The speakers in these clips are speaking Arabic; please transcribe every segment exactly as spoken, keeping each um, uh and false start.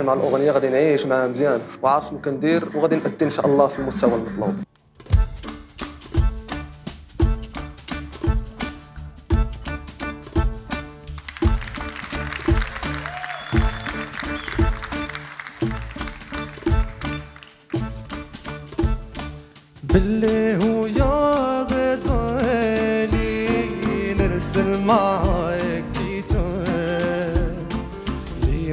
مع الاغنيه غادي نعيش معها مزيان وعارف شنو كندير وغادي نأدي ان شاء الله في المستوى المطلوب. باللي هو يا غزالي نرسل معاك كتاب لي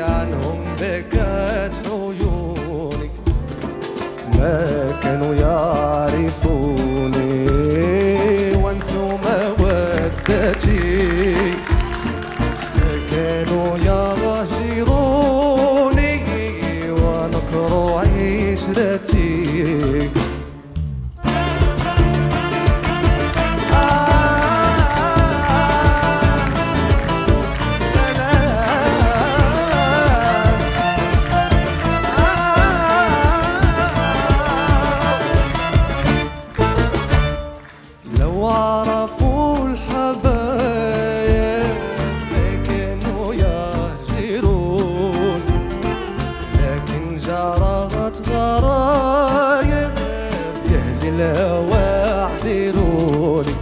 عنهم بكت عيوني ما كانوا يعرفوني وانسوا مودتي ما كانوا يغاشروني ونكروا عشرتي. عرفوا الحبايب ما كانوا يهجرون لكن جرت غرايب يا أهل الهوى احذروني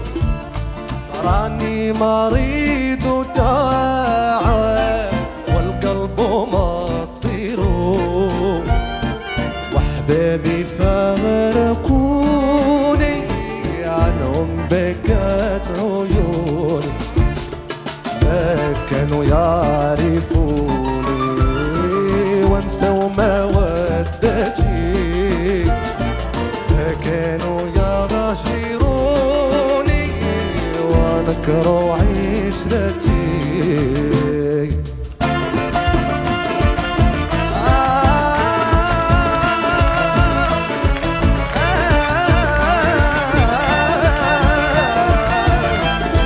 راني مريض وتعب والقلب مصير واحبابي فارقوني عنهم بكت عيون ما كانوا يعرفوني وانسوا مودتي ما كانوا يغاشروني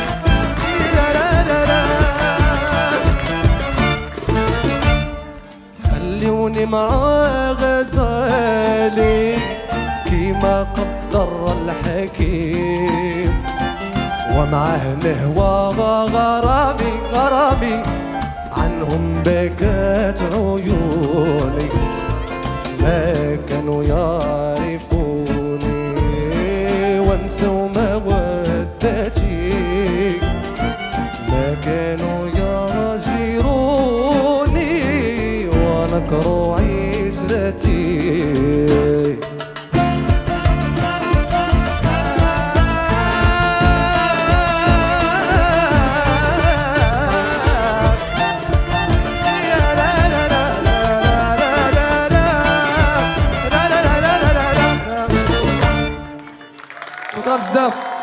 ونكروا عشرتي. خلوني مع غزالي كيما قدر الحكيم ومعه مهوى غرامي غرامي عنهم بكت عيوني ما كانوا يعرفوني وانسوا مودتي ما كانوا ونكروا عشرتي. شكرا بزاف.